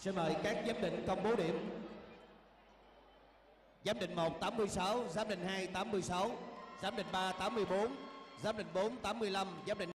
Xin mời các giám định công bố điểm. Giám định 1 86, giám định 2 86, giám định 3 84, giám định 4 85, giám định